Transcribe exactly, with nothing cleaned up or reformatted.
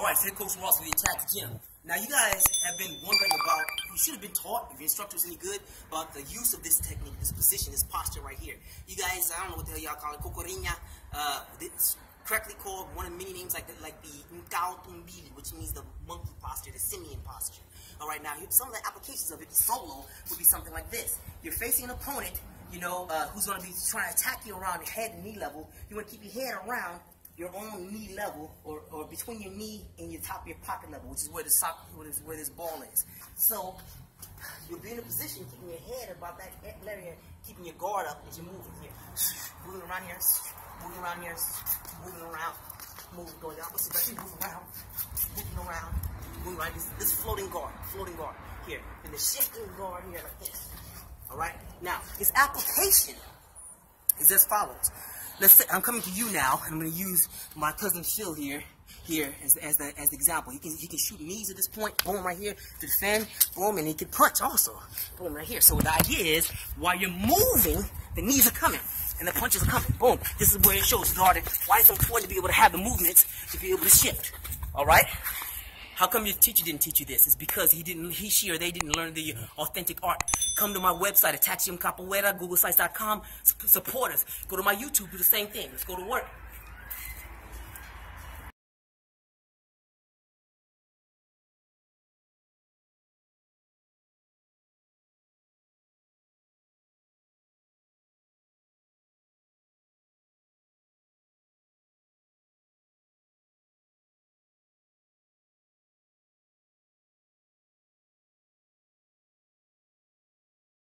Alright, so Coach Ross with Attack Gym. Now you guys have been wondering about, you should have been taught, if your instructor is any good, about the use of this technique, this position, this posture right here. You guys, I don't know what the hell y'all call it, Cocorinha, uh, it's correctly called one of many names like the, like the Nkau, Tumbili, which means the monkey posture, the simian posture. Alright, now some of the applications of it, solo, would be something like this. You're facing an opponent, you know, uh, who's going to be trying to attack you around your head and knee level. You want to keep your head around your own knee level, or, or between your knee and your top of your pocket level, which is where the sock, where this, where this ball is. So you'll be in a position keeping your head about that area, keeping your guard up as you're moving here, moving around here, moving around here, moving around, moving going the opposite direction, moving around, moving around, moving around. This, this floating guard, floating guard here, and the shifting guard here like this. All right. Now its application is as follows. Let's say, I'm coming to you now, and I'm going to use my cousin Phil here, here as, as the as the example. He can he can shoot knees at this point, boom, right here to defend, boom, and he can punch also, boom, right here. So the idea is, while you're moving, the knees are coming and the punches are coming, boom. This is where it shows guarded. Why it's important to be able to have the movements to be able to shift. All right. How come your teacher didn't teach you this? It's because he didn't, he, she, or they didn't learn the authentic art. Come to my website, attack gym Capoeira, google sites dot com, support us. Go to my YouTube, do the same thing. Let's go to work.